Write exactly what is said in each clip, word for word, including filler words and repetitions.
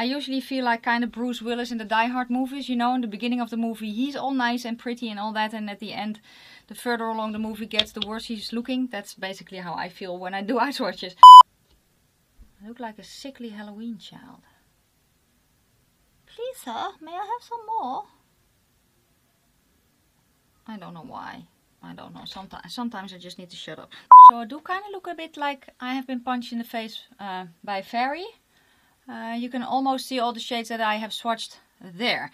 I usually feel like kind of Bruce Willis in the Die Hard movies, you know, in the beginning of the movie he's all nice and pretty and all that, and at the end, the further along the movie gets, the worse he's looking. That's basically how I feel when I do ice watches. I look like a sickly Halloween child. Please sir, may I have some more? I don't know why. I don't know. Sometimes, sometimes I just need to shut up. So I do kind of look a bit like I have been punched in the face uh, by a fairy. Uh, you can almost see all the shades that I have swatched there.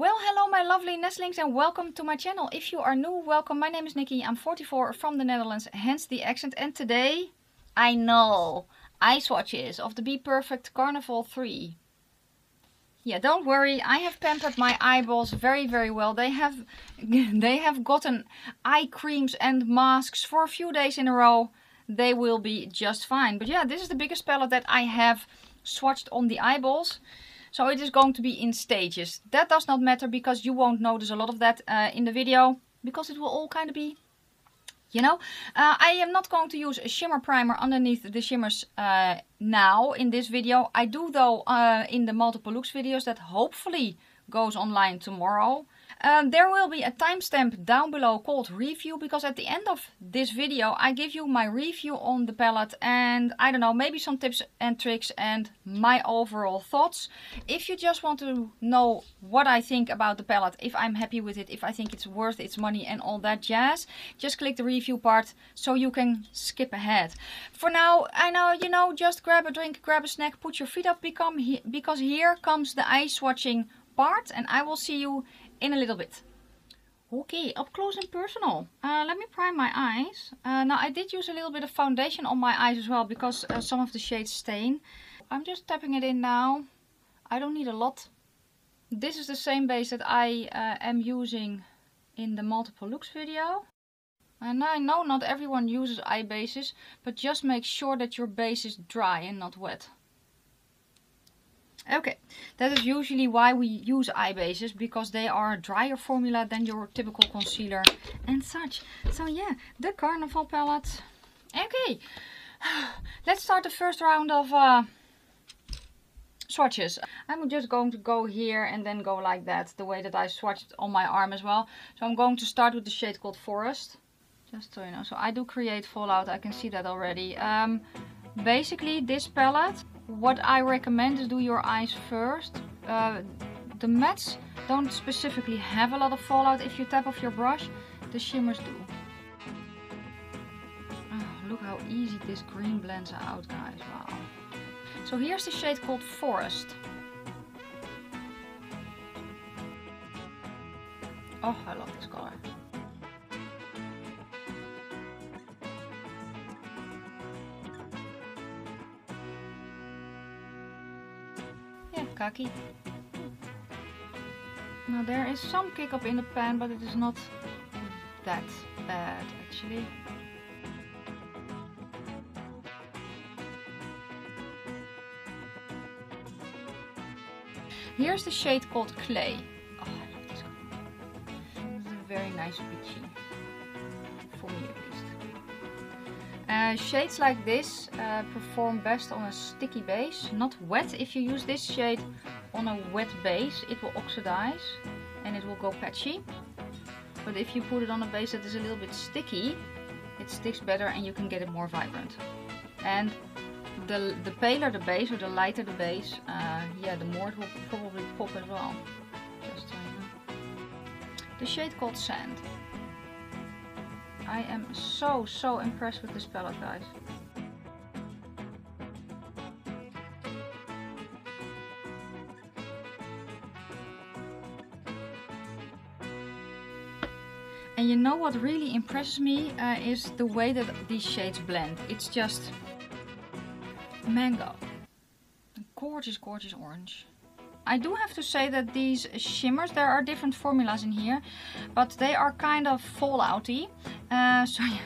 Well, hello my lovely nestlings and welcome to my channel. If you are new, welcome. My name is Nikki. I'm forty-four from the Netherlands, hence the accent. And today, I know, ice watches of the Be Perfect Carnival three. Yeah, don't worry, I have pampered my eyeballs very, very well. They have they have gotten eye creams and masks for a few days in a row. They will be just fine. But yeah, this is the biggest palette that I have swatched on the eyeballs. So it is going to be in stages. That does not matter because you won't notice a lot of that uh, in the video. Because it will all kind of be, you know. Uh, I am not going to use a shimmer primer underneath the shimmers uh, now in this video. I do though uh, in the multiple looks videos that hopefully goes online tomorrow. Um, there will be a timestamp down below called review, because at the end of this video I give you my review on the palette and I don't know, maybe some tips and tricks and my overall thoughts. If you just want to know what I think about the palette, if I'm happy with it, if I think it's worth its money and all that jazz, just click the review part so you can skip ahead. For now, I know, you know, just grab a drink, grab a snack, put your feet up, become he- because here comes the ice watching part and I will see you in a little bit. Okay, up close and personal. Uh, let me prime my eyes. Uh, now I did use a little bit of foundation on my eyes as well because uh, some of the shades stain. I'm just tapping it in now. I don't need a lot. This is the same base that I uh, am using in the multiple looks video. And I know not everyone uses eye bases, but just make sure that your base is dry and not wet. Okay, that is usually why we use eye bases, because they are a drier formula than your typical concealer and such. So yeah, the Carnival palette. Okay, let's start the first round of uh, swatches. I'm just going to go here and then go like that, the way that I swatched on my arm as well. So I'm going to start with the shade called Forest. Just so you know, so I do create fallout, I can see that already. Um, basically this palette, what I recommend is do your eyes first. Uh, the mattes don't specifically have a lot of fallout if you tap off your brush. The shimmers do. Oh, look how easy this green blends out, guys. Wow. So here's the shade called Forest. Oh, I love this color. Khaki. Now there is some kick up in the pan, but it is not that bad actually. Here's the shade called Clay. Oh, I love this one. It's a very nice peachy, for me at least. Uh, shades like this uh, perform best on a sticky base, not wet. If you use this shade on a wet base, it will oxidize and it will go patchy. But if you put it on a base that is a little bit sticky, it sticks better and you can get it more vibrant. And the, the paler the base, or the lighter the base, uh, yeah, the more it will probably pop as well. Just, uh, the shade called Sand. I am so, so impressed with this palette, guys. And you know what really impresses me uh, is the way that these shades blend. It's just mango. Gorgeous, gorgeous orange. I do have to say that these shimmers, there are different formulas in here, but they are kind of fallout-y. Uh, so yeah.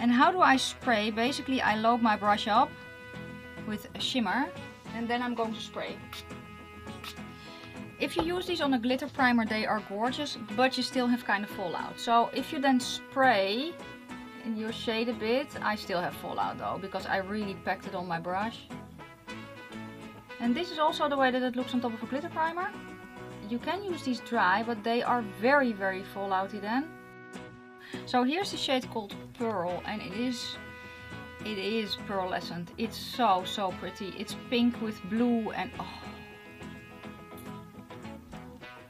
And how do I spray? Basically, I load my brush up with a shimmer and then I'm going to spray. If you use these on a glitter primer, they are gorgeous, but you still have kind of fallout. So if you then spray, your shade a bit. I still have fallout though, because I really packed it on my brush. And this is also the way that it looks on top of a glitter primer. You can use these dry, but they are very, very fallouty then. So here's the shade called Pearl, and it is, it is pearlescent. It's so, so pretty. It's pink with blue and oh.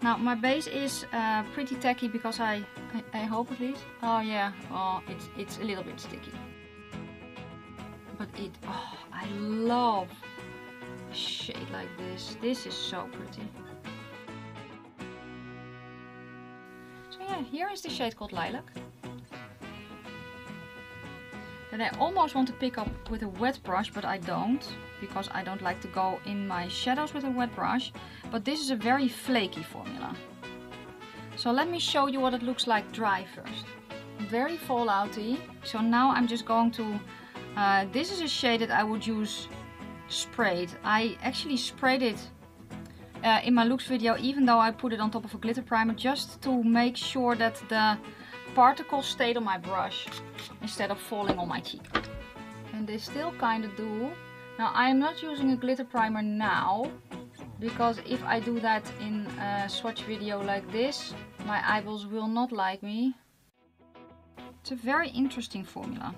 Now my base is uh, pretty tacky because I, I, I hope at least. Oh yeah, oh, it's, it's a little bit sticky. But it, oh, I love a shade like this. This is so pretty. So yeah, here is the shade called Lilac. And I almost want to pick up with a wet brush, but I don't, because I don't like to go in my shadows with a wet brush. But this is a very flaky formula. So let me show you what it looks like dry first. Very fallouty. So now I'm just going to, uh, this is a shade that I would use sprayed. I actually sprayed it uh, in my looks video, even though I put it on top of a glitter primer, just to make sure that the particles stayed on my brush instead of falling on my cheek. And they still kind of do. Now I am not using a glitter primer now, because if I do that in a swatch video like this, my eyeballs will not like me. It's a very interesting formula.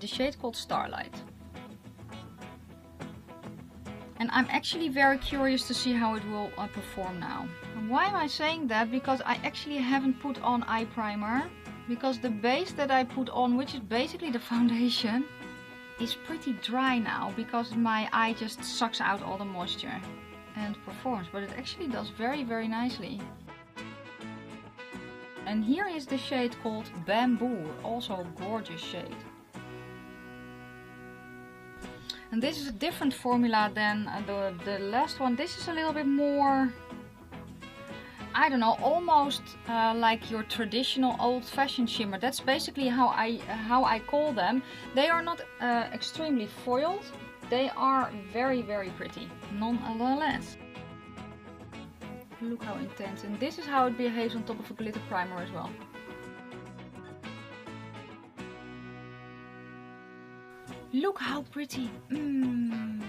The shade called Starlight. And I'm actually very curious to see how it will uh, perform now. And why am I saying that? Because I actually haven't put on eye primer. Because the base that I put on, which is basically the foundation, is pretty dry now, because my eye just sucks out all the moisture and performs, but it actually does very, very nicely. And here is the shade called Bamboo, also a gorgeous shade. And this is a different formula than the, the last one. This is a little bit more, I don't know, almost uh, like your traditional old-fashioned shimmer. That's basically how I uh, how I call them. They are not uh, extremely foiled. They are very, very pretty, nonetheless. Look how intense. And this is how it behaves on top of a glitter primer as well. Look how pretty. Mm.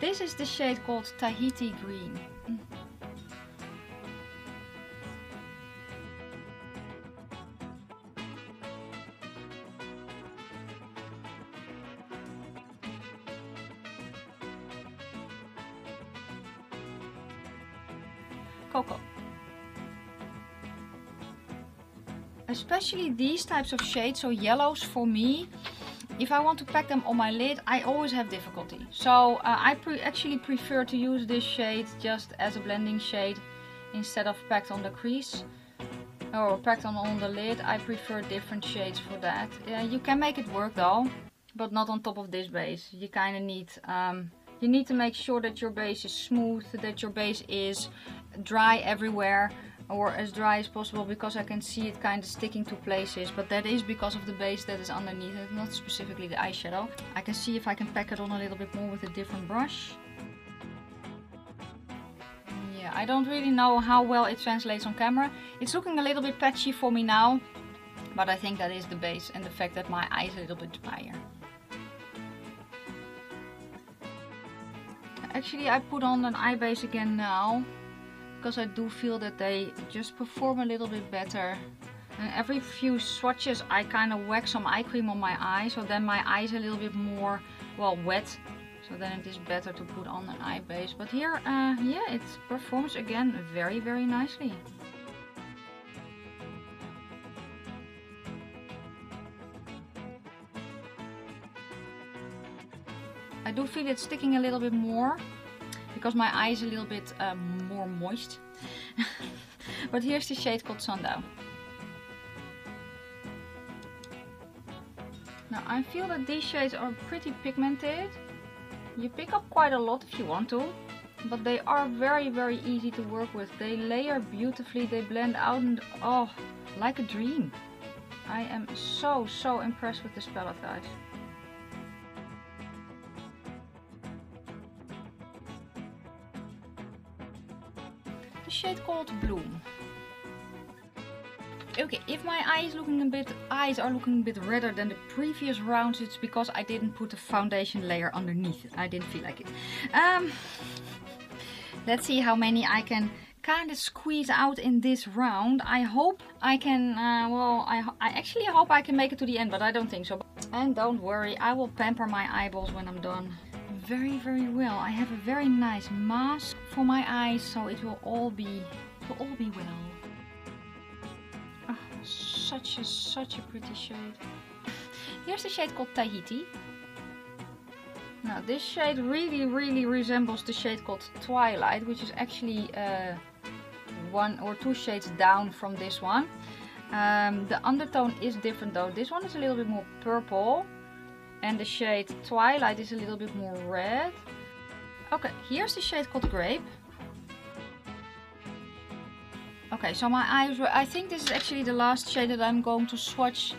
This is the shade called Tahiti Green. Mm. Cocoa. Especially these types of shades, so yellows for me, if I want to pack them on my lid, I always have difficulty. So uh, I pre actually prefer to use this shade just as a blending shade instead of packed on the crease or packed on, on the lid. I prefer different shades for that. Uh, you can make it work though, but not on top of this base. You kind of need, um, you need to make sure that your base is smooth, that your base is dry everywhere, or as dry as possible, because I can see it kind of sticking to places, but that is because of the base that is underneath it, not specifically the eyeshadow. I can see if I can pack it on a little bit more with a different brush. Yeah, I don't really know how well it translates on camera. It's looking a little bit patchy for me now, but I think that is the base and the fact that my eye is a little bit drier. Actually, I put on an eye base again now, because I do feel that they just perform a little bit better. And every few swatches I kind of whack some eye cream on my eye, so then my eye is a little bit more, well, wet. So then it is better to put on an eye base. But here, uh, yeah, it performs again very, very nicely. I do feel it sticking a little bit more, because my eye is a little bit uh, more moist. But here's the shade called Sundown. Now I feel that these shades are pretty pigmented. You pick up quite a lot if you want to, but they are very, very easy to work with. They layer beautifully, they blend out, and oh, like a dream. I am so, so impressed with this palette, guys. Shade called Bloom. Okay, if my eyes looking a bit eyes are looking a bit redder than the previous rounds, it's because I didn't put the foundation layer underneath. I didn't feel like it. Um, let's see how many I can kind of squeeze out in this round. I hope I can. Uh, well, I, I actually hope I can make it to the end, but I don't think so. And don't worry, I will pamper my eyeballs when I'm done. Very, very well. I have a very nice mask for my eyes, so it will all be, it will all be well. Such a, such a pretty shade. Here's a shade called Tahiti. Now this shade really, really resembles the shade called Twilight, which is actually uh, one or two shades down from this one. Um, the undertone is different though. This one is a little bit more purple, and the shade Twilight is a little bit more red. Okay, here's the shade called Grape. Okay, so my eyes were, I think this is actually the last shade that I'm going to swatch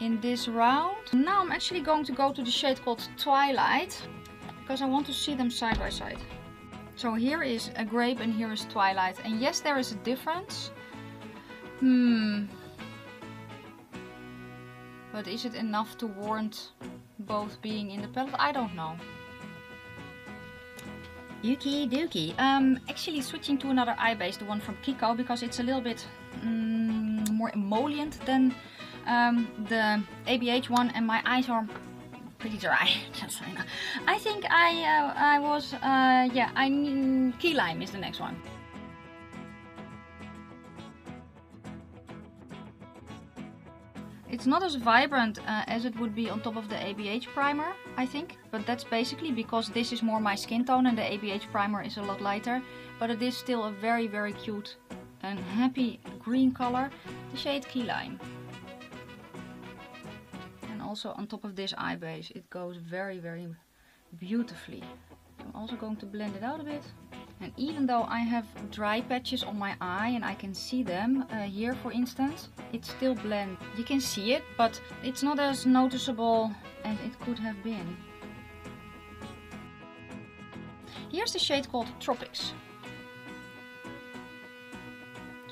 in this round. Now I'm actually going to go to the shade called Twilight, because I want to see them side by side. So here is a Grape and here is Twilight. And yes, there is a difference. Hmm. But is it enough to warrant both being in the palette? I don't know. Yuki Duki. Um, actually switching to another eye base, the one from Kiko, because it's a little bit um, more emollient than um, the A B H one, and my eyes are pretty dry. Just so you know. I think I uh, I was uh, yeah I mean, Key Lime is the next one. It's not as vibrant uh, as it would be on top of the A B H primer, I think. But that's basically because this is more my skin tone and the A B H primer is a lot lighter. But it is still a very, very cute and happy green color. The shade Key Lime. And also on top of this eye base, it goes very, very beautifully. I'm also going to blend it out a bit. And even though I have dry patches on my eye and I can see them, uh, here for instance, it still blends. You can see it, but it's not as noticeable as it could have been. Here's the shade called Tropics.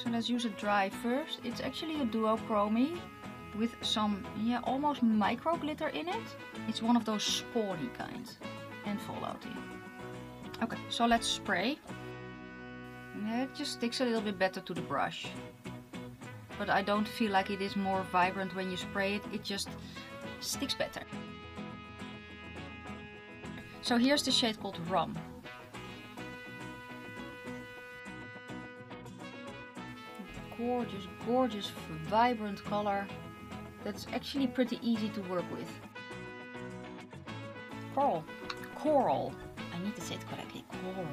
So let's use it dry first. It's actually a duochromie with some, yeah, almost micro glitter in it. It's one of those spory kinds and fallouty. Okay, so let's spray. Yeah, it just sticks a little bit better to the brush. But I don't feel like it is more vibrant when you spray it, it just sticks better. So here's the shade called Rum. Gorgeous, gorgeous, vibrant color. That's actually pretty easy to work with. Coral. Coral. I need to say it correctly. Coral.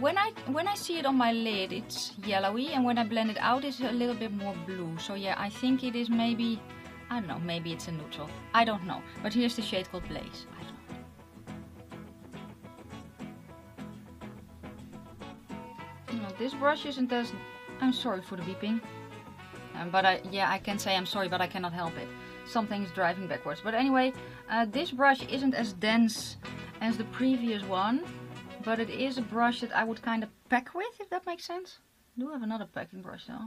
When I when I see it on my lid, it's yellowy, and when I blend it out, it's a little bit more blue. So yeah, I think it is maybe, I don't know, maybe it's a neutral. I don't know. But here's the shade called Blaze. I don't know. This brush isn't as, I'm sorry for the beeping, um, but I, yeah, I can say I'm sorry, but I cannot help it. Something is driving backwards. But anyway, uh, this brush isn't as dense as the previous one, but it is a brush that I would kind of pack with, if that makes sense. I do have another packing brush though.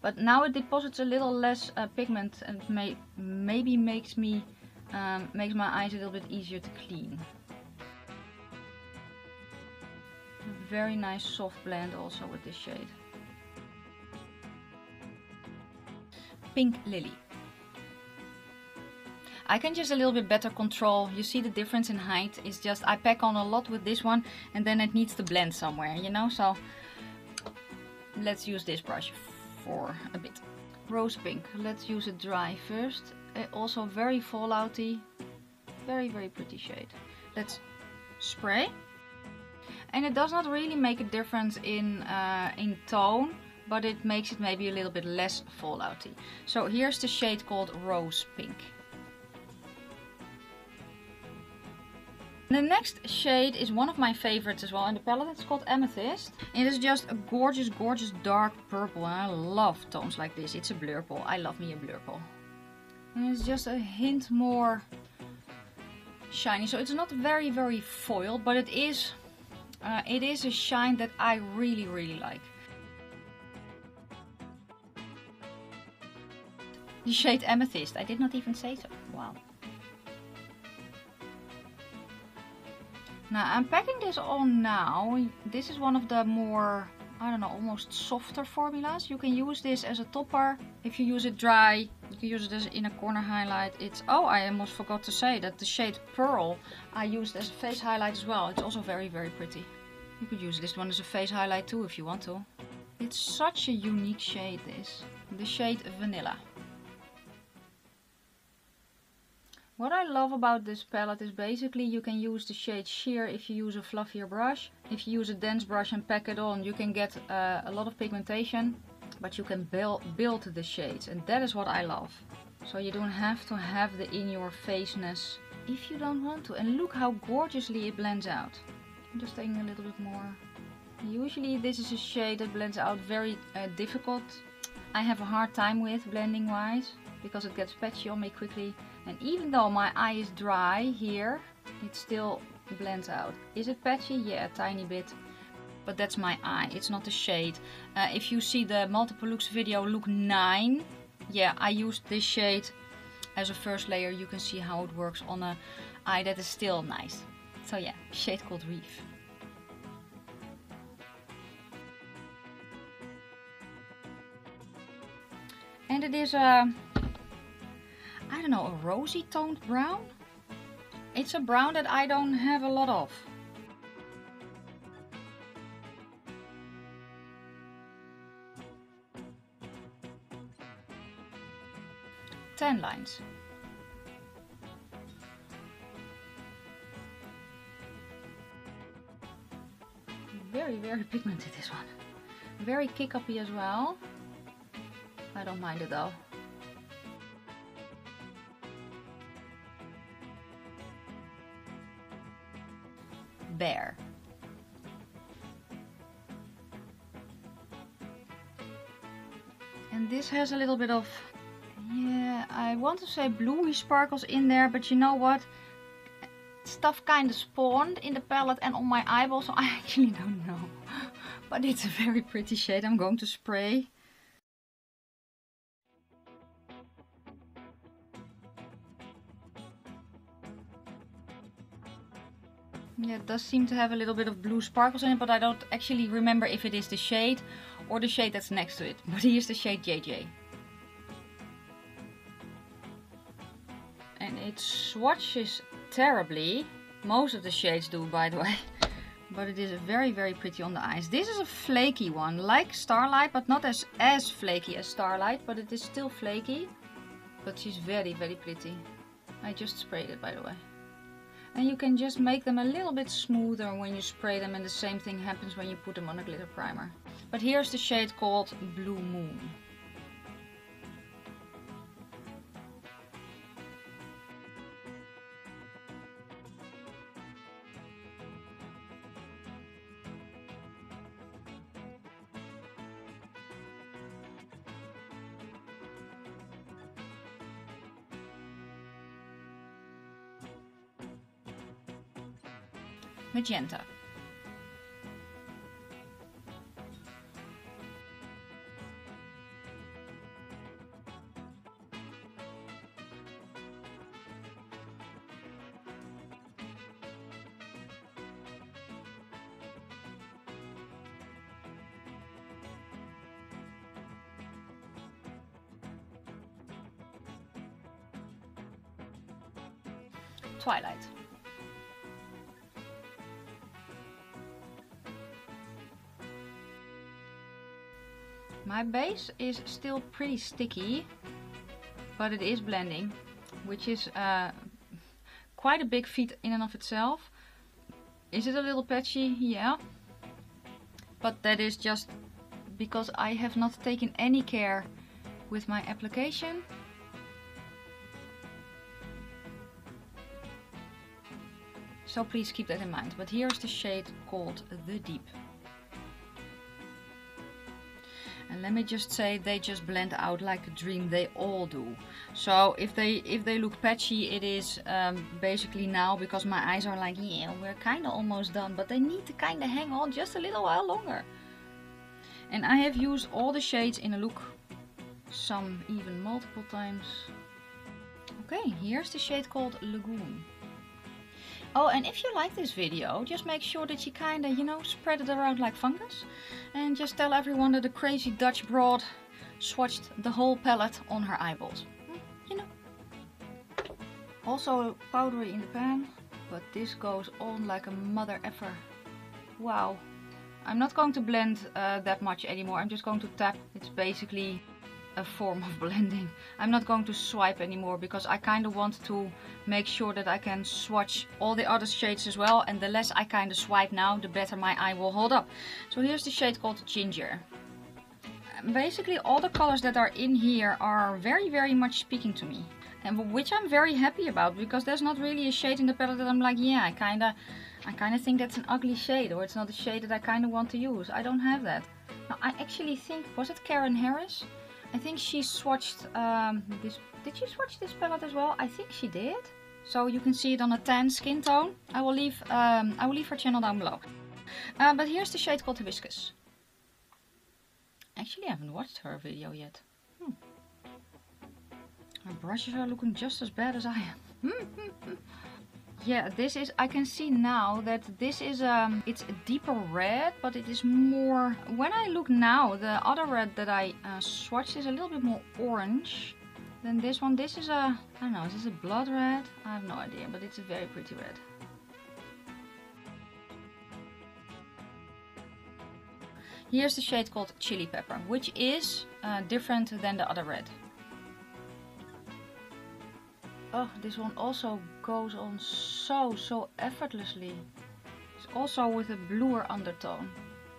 But now it deposits a little less uh, pigment and may, maybe makes me, um, makes my eyes a little bit easier to clean. Very nice soft blend also with this shade. Pink Lily. I can just a little bit better control. You see the difference in height. It's just I pack on a lot with this one and then it needs to blend somewhere, you know. So let's use this brush for a bit. Rose Pink. Let's use it dry first. Also very fallouty. Very, very pretty shade. Let's spray. And it does not really make a difference in, uh, in tone, but it makes it maybe a little bit less fallouty. So here's the shade called Rose Pink. The next shade is one of my favorites as well in the palette. It's called Amethyst. It is just a gorgeous, gorgeous dark purple. And I love tones like this. It's a blurple. I love me a blurple. And it's just a hint more shiny. So it's not very, very foiled, but it is, uh, it is a shine that I really, really like. The shade Amethyst. I did not even say so. Wow. Now I'm packing this on now. This is one of the more, I don't know, almost softer formulas. You can use this as a topper. If you use it dry, you can use it as in a corner highlight. It's, oh, I almost forgot to say that the shade Pearl I used as a face highlight as well. It's also very, very pretty. You could use this one as a face highlight too if you want to. It's such a unique shade, this. The shade Vanilla. What I love about this palette is basically you can use the shade sheer if you use a fluffier brush. If you use a dense brush and pack it on, you can get uh, a lot of pigmentation, but you can build, build the shades, and that is what I love. So you don't have to have the in-your-faceness if you don't want to. And look how gorgeously it blends out. I'm just taking a little bit more. Usually this is a shade that blends out very uh, difficult. I have a hard time with blending wise because it gets patchy on me quickly. And even though my eye is dry here, it still blends out. Is it patchy? Yeah, a tiny bit. But that's my eye, it's not the shade. Uh, if you see the multiple looks video, look nine, yeah, I used this shade as a first layer. You can see how it works on an eye that is still nice. So yeah, shade called Reef. And it is a... I don't know, a rosy toned brown? It's a brown that I don't have a lot of. Tan lines. Very, very pigmented this one. Very kick-uppy as well. I don't mind it though. Bear. And this has a little bit of, yeah, I want to say bluey sparkles in there, but you know what? Stuff kind of spawned in the palette and on my eyeball, so I actually don't know. But it's a very pretty shade. I'm going to spray. Yeah, it does seem to have a little bit of blue sparkles in it, but I don't actually remember if it is the shade or the shade that's next to it. But here's the shade J J. And it swatches terribly. Most of the shades do, by the way. But it is very, very pretty on the eyes. This is a flaky one, like Starlight, but not as, as flaky as Starlight. But it is still flaky. But she's very, very pretty. I just sprayed it, by the way. And you can just make them a little bit smoother when you spray them, and the same thing happens when you put them on a glitter primer. But here's the shade called Blue Moon. Magenta. Twilight. My base is still pretty sticky, but it is blending, which is uh, quite a big feat in and of itself. Is it a little patchy? Yeah. But that is just because I have not taken any care with my application. So please keep that in mind. But here's the shade called The Deep. And let me just say, they just blend out like a dream. They all do. So if they if they look patchy, it is um, basically now because my eyes are like, yeah, we're kind of almost done. But they need to kind of hang on just a little while longer. And I have used all the shades in a look, some even multiple times. Okay, here's the shade called Lagoon. Oh, and if you like this video, just make sure that you kind of, you know, spread it around like fungus. And just tell everyone that the crazy Dutch broad swatched the whole palette on her eyeballs. You know. Also powdery in the pan, but this goes on like a mother effer. Wow. I'm not going to blend uh, that much anymore. I'm just going to tap. It's basically a form of blending. I'm not going to swipe anymore because I kind of want to make sure that I can swatch all the other shades as well, and the less I kind of swipe now, the better my eye will hold up. So here's the shade called Ginger. Basically all the colors that are in here are very very much speaking to me, and which I'm very happy about, because there's not really a shade in the palette that I'm like, yeah, I kind of I kind of think that's an ugly shade, or it's not a shade that I kind of want to use. I don't have that. Now I actually think, was it Karen Harris? I think she swatched um, this. Did she swatch this palette as well? I think she did. So you can see it on a tan skin tone. I will leave. Um, I will leave her channel down below. Uh, but here's the shade called Hibiscus. Actually, I haven't watched her video yet. Hmm. Her brushes are looking just as bad as I am. Yeah, this is. I can see now that this is um, it's a deeper red, but it is more. When I look now, the other red that I uh, swatched is a little bit more orange than this one. This is a, I don't know, is this a blood red? I have no idea, but it's a very pretty red. Here's the shade called Chili Pepper, which is uh, different than the other red. Oh, this one also goes on so, so effortlessly. It's also with a bluer undertone.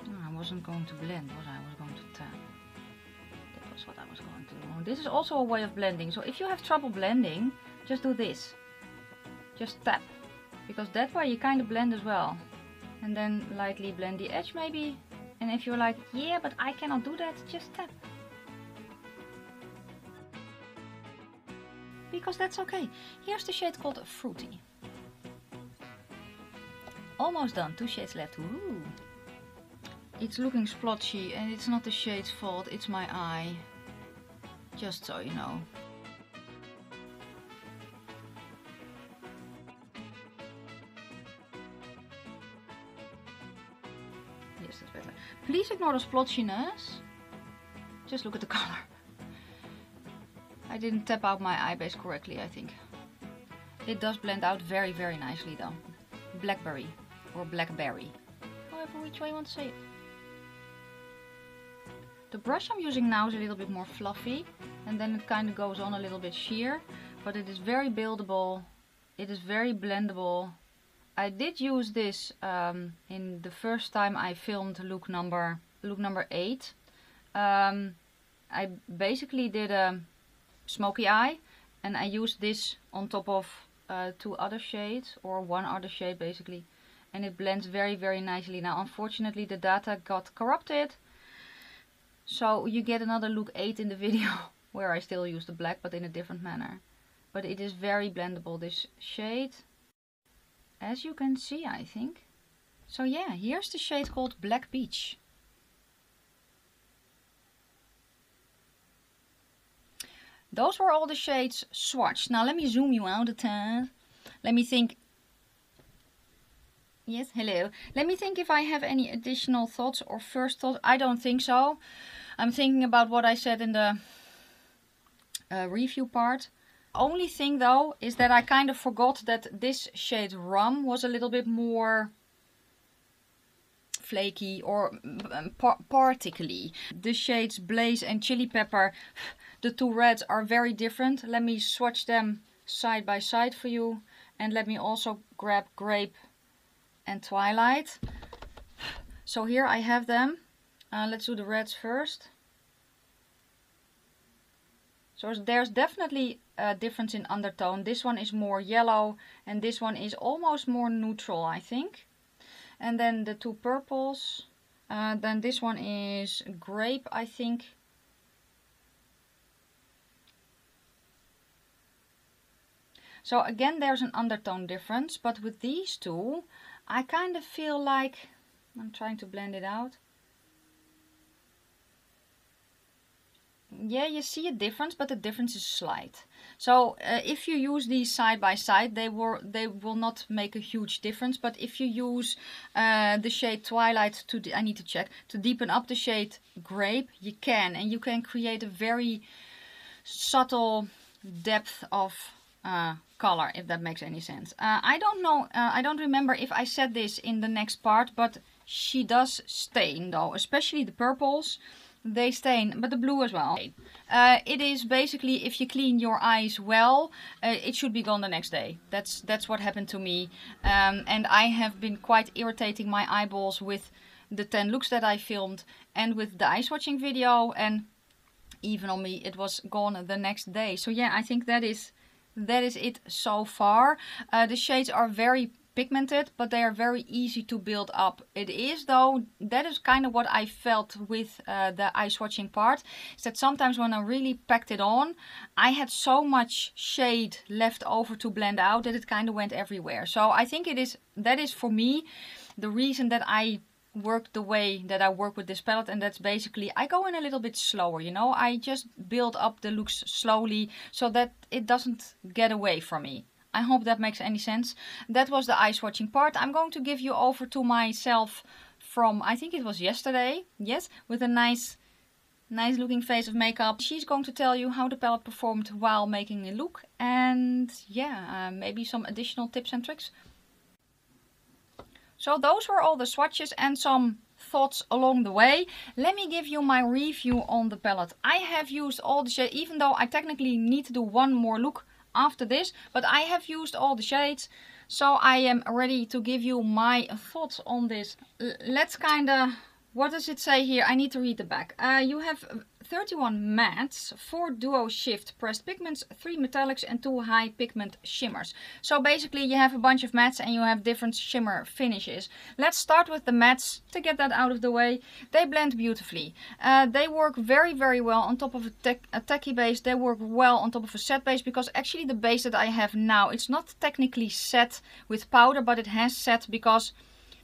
Oh, I wasn't going to blend, was I? I was going to tap. That was what I was going to do. This is also a way of blending. So if you have trouble blending, just do this. Just tap. Because that way you kind of blend as well. And then lightly blend the edge maybe. And if you're like, yeah, but I cannot do that, just tap. Because that's okay. Here's the shade called Fruity. Almost done. Two shades left. Ooh. It's looking splotchy, and it's not the shade's fault. It's my eye. Just so you know. Yes, that's better. Please ignore the splotchiness. Just look at the color. I didn't tap out my eye base correctly, I think. It does blend out very, very nicely though. Blackberry or blackberry. However, which way you want to say it. The brush I'm using now is a little bit more fluffy, and then it kind of goes on a little bit sheer, but it is very buildable. It is very blendable. I did use this um, in the first time I filmed look number look number eight. Um, I basically did a smoky eye, and I used this on top of uh, two other shades, or one other shade basically, and it blends very very nicely. Now unfortunately the data got corrupted, so you get another look eight in the video where I still use the black but in a different manner. But it is very blendable, this shade, as you can see, I think. So yeah, here's the shade called Black Beach. Those were all the shades swatched. Now let me zoom you out a tad. Let me think. Yes, hello. Let me think if I have any additional thoughts or first thoughts. I don't think so. I'm thinking about what I said in the uh, review part. Only thing though is that I kind of forgot that this shade Rum was a little bit more flaky or par particle-y. The shades Blaze and Chili Pepper, the two reds, are very different. Let me swatch them side by side for you, and let me also grab Grape and Twilight. So here I have them. Uh, let's do the reds first. So there's definitely uh, difference in undertone. This one is more yellow and this one is almost more neutral, I think. And then the two purples. Uh, then this one is grape, I think. So again, there's an undertone difference, but with these two, I kind of feel like, I'm trying to blend it out. Yeah, you see a difference, but the difference is slight. So uh, if you use these side by side, they will, they will not make a huge difference. But if you use uh, the shade Twilight, to I need to check, to deepen up the shade Grape, you can. And you can create a very subtle depth of Uh, color, if that makes any sense. Uh, I don't know, uh, I don't remember if I said this in the next part, but she does stain though, especially the purples, they stain, but the blue as well. Uh, it is basically, if you clean your eyes well, uh, it should be gone the next day. That's, that's what happened to me. Um, and I have been quite irritating my eyeballs with the ten looks that I filmed and with the eye swatching video, and even on me it was gone the next day. So yeah, I think that is That is it so far. Uh, the shades are very pigmented, but they are very easy to build up. It is though, that is kind of what I felt with uh, the eye swatching part, is that sometimes when I really packed it on, I had so much shade left over to blend out that it kind of went everywhere. So I think it is, that is for me the reason that I work the way that I work with this palette, and that's basically I go in a little bit slower, you know, I just build up the looks slowly so that it doesn't get away from me. I hope that makes any sense. That was the eye swatching part. I'm going to give you over to myself from, I think it was yesterday, yes, with a nice nice looking face of makeup. She's going to tell you how the palette performed while making a look, and yeah, uh, maybe some additional tips and tricks. So those were all the swatches and some thoughts along the way. Let me give you my review on the palette. I have used all the shades, even though I technically need to do one more look after this, but I have used all the shades. So I am ready to give you my thoughts on this. Let's kind of, what does it say here? I need to read the back. Uh, you have thirty-one mattes, four duo shift pressed pigments, three metallics and two high pigment shimmers. So basically you have a bunch of mattes and you have different shimmer finishes. Let's start with the mattes to get that out of the way. They blend beautifully. Uh, they work very very well on top of a, tech, a techie base. They work well on top of a set base, because actually the base that I have now, it's not technically set with powder, but it has set because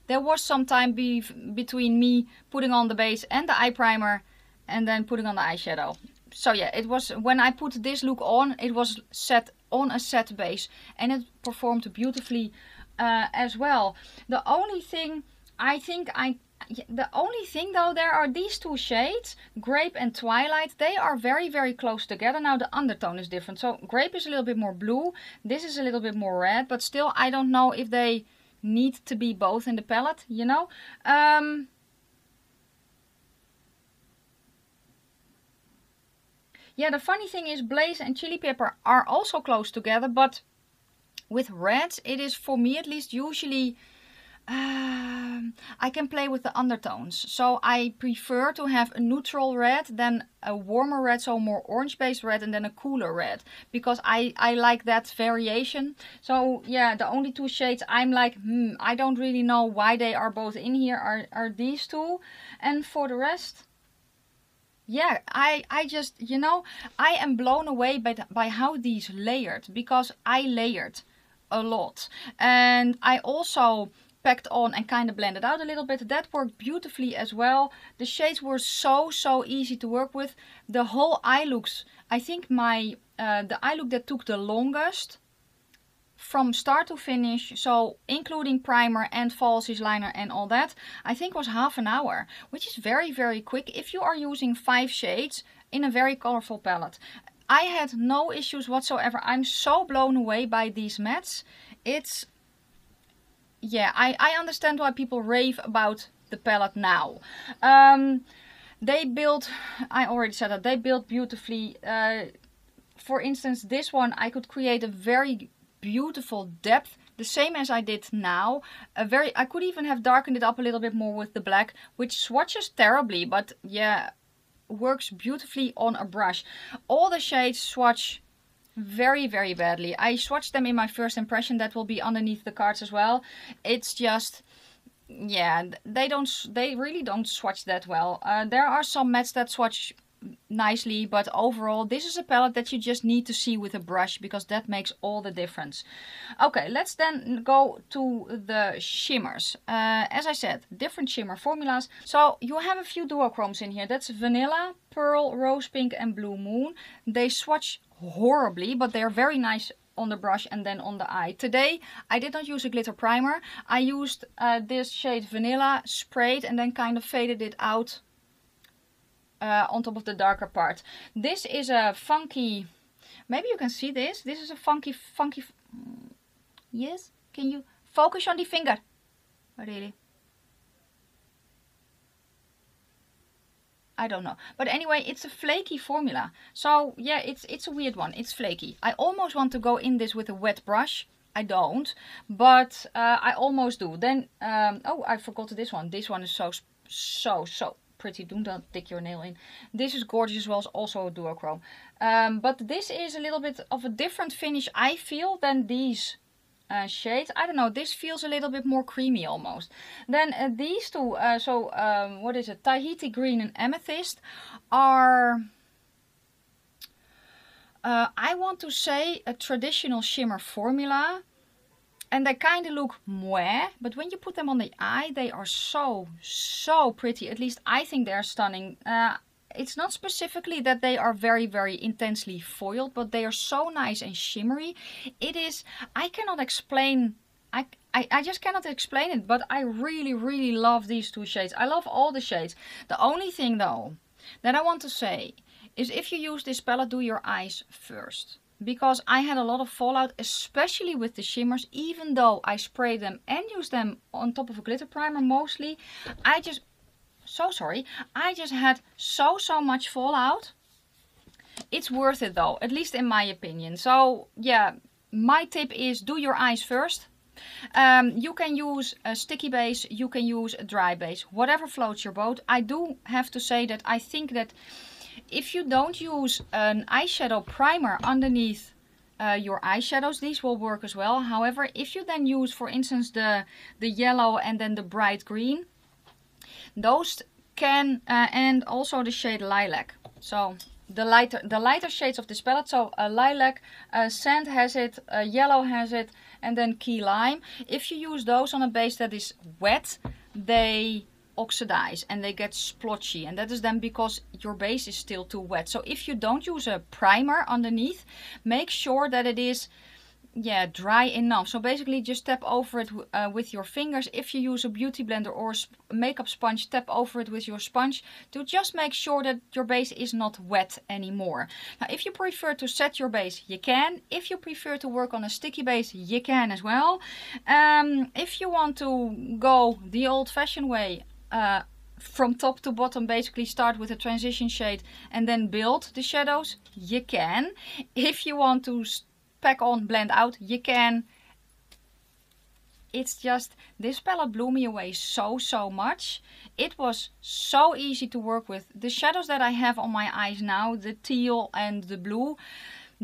there was some time be between me putting on the base and the eye primer and then putting on the eyeshadow. So yeah, it was, when I put this look on, it was set on a set base and it performed beautifully uh, as well. The only thing I think I the only thing though, there are these two shades, Grape and Twilight. They are very very close together. Now the undertone is different, so Grape is a little bit more blue, this is a little bit more red, but still I don't know if they need to be both in the palette, you know. um Yeah, the funny thing is Blaze and Chili Pepper are also close together, but with reds it is, for me at least, usually um, I can play with the undertones. So I prefer to have a neutral red than a warmer red, so more orange-based red, and then a cooler red, because I, I like that variation. So yeah, the only two shades I'm like, hmm, I don't really know why they are both in here, are, are these two. And for the rest... Yeah, I, I just, you know, I am blown away by, the, by how these layered, because I layered a lot. And I also packed on and kind of blended out a little bit. That worked beautifully as well. The shades were so, so easy to work with. The whole eye looks, I think my, uh, the eye look that took the longest from start to finish, so including primer and falsies, liner and all that, I think was half an hour, which is very very quick if you are using five shades in a very colorful palette. I had no issues whatsoever. I'm so blown away by these mattes. It's, yeah, I, I understand why people rave about the palette now. Um, they build, I already said that, they build beautifully. Uh, for instance, this one I could create a very beautiful depth, the same as I did now. A very, I could even have darkened it up a little bit more with the black, which swatches terribly, but yeah, works beautifully on a brush. All the shades swatch very, very badly. I swatched them in my first impression. That will be underneath the cards as well. It's just... yeah, they don't, they really don't swatch that well. Uh, there are some mattes that swatch nicely, but overall this is a palette that you just need to see with a brush, because that makes all the difference. Okay, let's then go to the shimmers. Uh, as I said, different shimmer formulas. So you have a few duochromes in here. That's vanilla, pearl, rose pink and blue moon. They swatch horribly, but they're very nice on the brush and then on the eye. Today I did not use a glitter primer. I used uh, this shade vanilla, sprayed and then kind of faded it out uh, on top of the darker part. This is a funky, maybe you can see this, this is a funky, funky, yes, can you focus on the finger, really? I don't know. But anyway, it's a flaky formula. So yeah, it's it's a weird one. It's flaky. I almost want to go in this with a wet brush. I don't. But uh, I almost do. Then, um, oh, I forgot this one. This one is so, so, so pretty. Do not dig your nail in. This is gorgeous as well. It's also a duochrome. Um, but this is a little bit of a different finish, I feel, than these Uh, shades. I don't know, this feels a little bit more creamy almost. Then uh, these two, uh, so um, what is it, Tahiti Green and Amethyst are, uh, I want to say, a traditional shimmer formula. And they kind of look mwah, but when you put them on the eye, they are so, so pretty. At least I think they're stunning. Uh, It's not specifically that they are very, very intensely foiled, but they are so nice and shimmery. It is, I cannot explain, I, I, I just cannot explain it, but I really, really love these two shades. I love all the shades. The only thing though, that I want to say, is if you use this palette, do your eyes first. Because I had a lot of fallout, especially with the shimmers, even though I spray them and use them on top of a glitter primer mostly. I just... so sorry, I just had so, so much fallout. It's worth it though, at least in my opinion. So yeah, my tip is do your eyes first. Um, you can use a sticky base, you can use a dry base, whatever floats your boat. I do have to say that I think that if you don't use an eyeshadow primer underneath Uh, your eyeshadows, these will work as well. However, if you then use, for instance, the, the yellow and then the bright green, those can, uh, and also the shade lilac, so the lighter the lighter shades of this palette. So uh, lilac, uh, sand has it, uh, yellow has it, and then key lime. If you use those on a base that is wet, they oxidize and they get splotchy, and that is then because your base is still too wet. So if you don't use a primer underneath, make sure that it is yeah dry enough. So basically just tap over it uh, with your fingers. If you use a beauty blender or sp makeup sponge, tap over it with your sponge to just make sure that your base is not wet anymore. Now if you prefer to set your base, you can. If you prefer to work on a sticky base, you can as well. Um, if you want to go the old-fashioned way, uh, from top to bottom, basically start with a transition shade and then build the shadows, you can. If you want to pack on, blend out, you can. It's just, this palette blew me away so, so much. It was so easy to work with. The shadows that I have on my eyes now, the teal and the blue,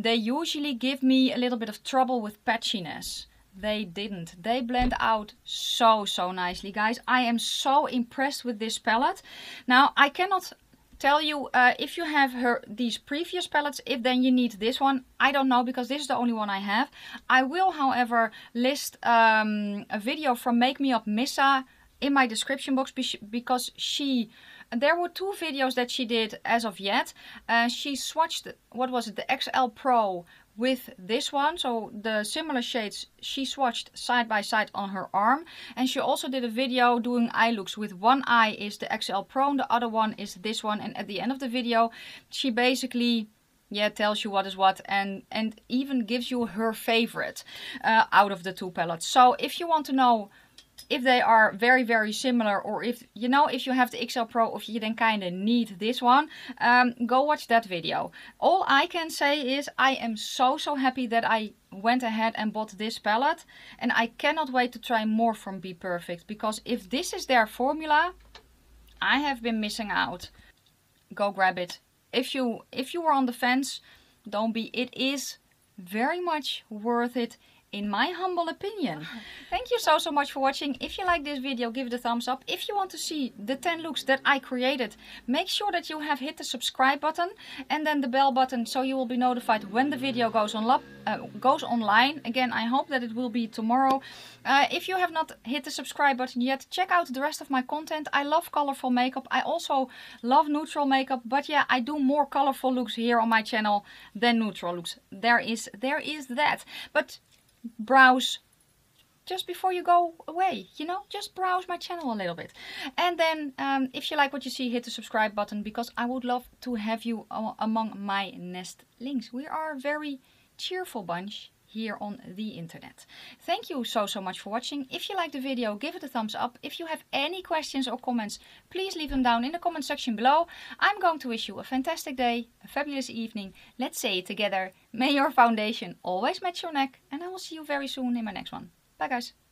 they usually give me a little bit of trouble with patchiness. They didn't. They blend out so, so nicely, guys. I am so impressed with this palette. Now, I cannot tell you uh, if you have her these previous palettes, if then you need this one. I don't know, because this is the only one I have. I will, however, list um, a video from Makemeupmissa in my description box, because she there were two videos that she did as of yet. Uh, she swatched, what was it, the X L Pro with this one, so the similar shades she swatched side by side on her arm. And she also did a video doing eye looks. With one eye is the X L Pro and the other one is this one, and at the end of the video she basically yeah tells you what is what, and and even gives you her favorite uh, out of the two palettes. So if you want to know if they are very, very similar, or if you know if you have the X L Pro, if you then kind of need this one, um, go watch that video. All I can say is I am so, so happy that I went ahead and bought this palette, and I cannot wait to try more from Be Perfect, because if this is their formula, I have been missing out. Go grab it. If you if you were on the fence, don't be. It is very much worth it, in my humble opinion. Thank you so, so much for watching. If you like this video, give it a thumbs up. If you want to see the ten looks that I created, make sure that you have hit the subscribe button and then the bell button, so you will be notified when the video goes on lap, uh, goes online. Again, I hope that it will be tomorrow. Uh, if you have not hit the subscribe button yet, check out the rest of my content. I love colorful makeup. I also love neutral makeup. But yeah, I do more colorful looks here on my channel than neutral looks. There is, there is that. But browse just before you go away, you know, just browse my channel a little bit. And then um, if you like what you see, hit the subscribe button, because I would love to have you among my nestlings. We are a very cheerful bunch here on the internet. Thank you so, so much for watching. If you like the video, give it a thumbs up. If you have any questions or comments, please leave them down in the comment section below. I'm going to wish you a fantastic day, a fabulous evening. Let's say it together. May your foundation always match your neck, and I will see you very soon in my next one. Bye guys.